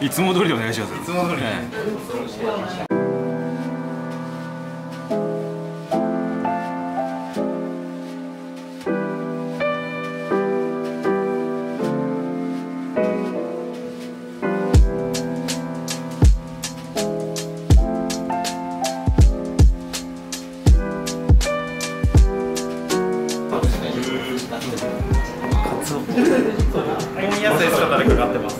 いつも通りでお願いします。いつも通り、はいかかってます。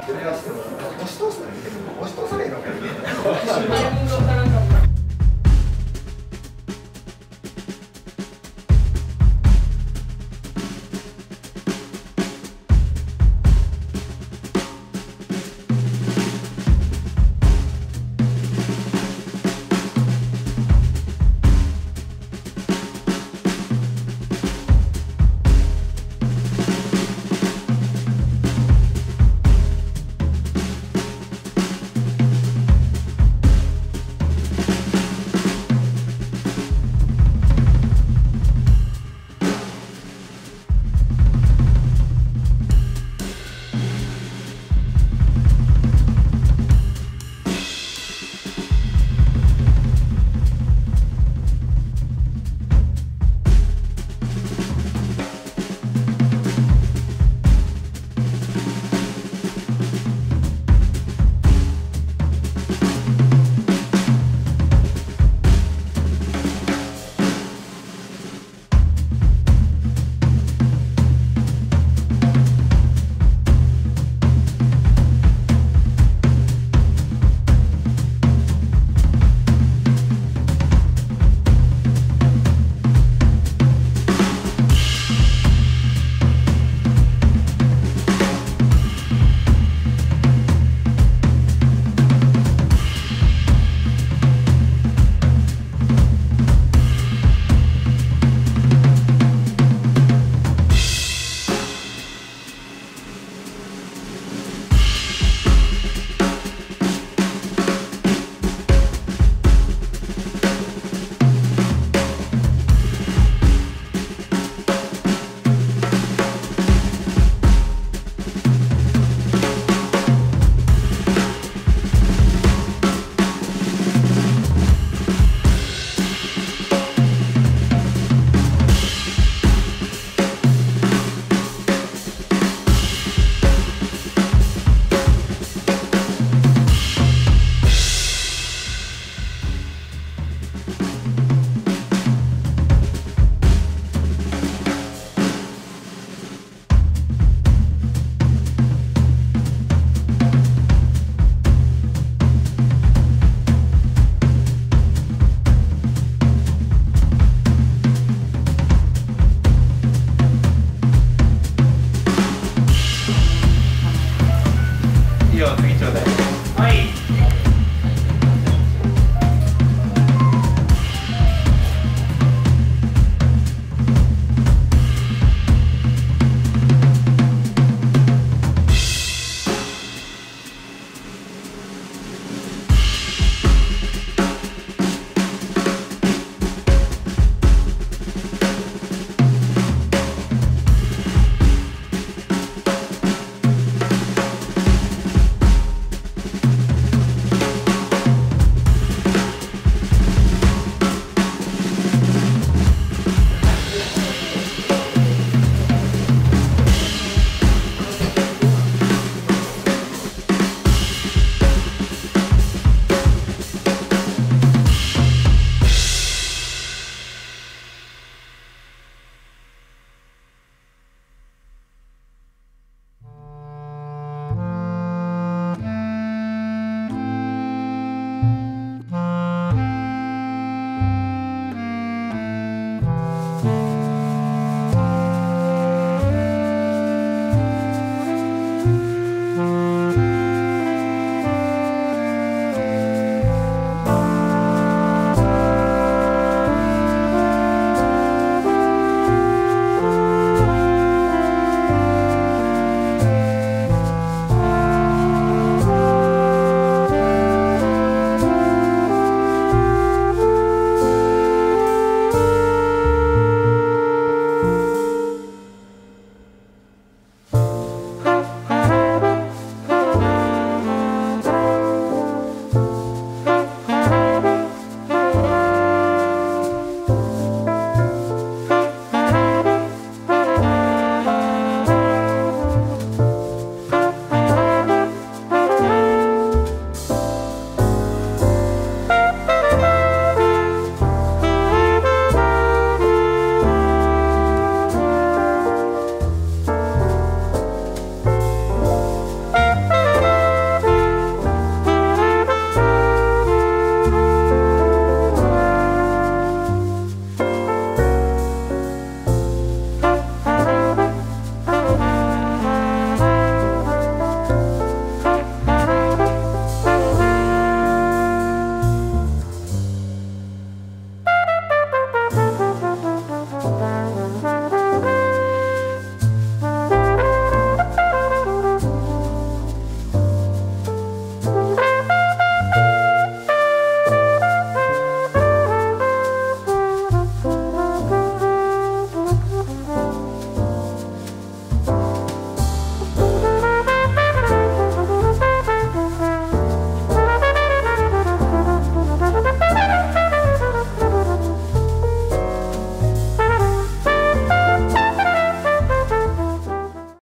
押し通さないのかよ。はい。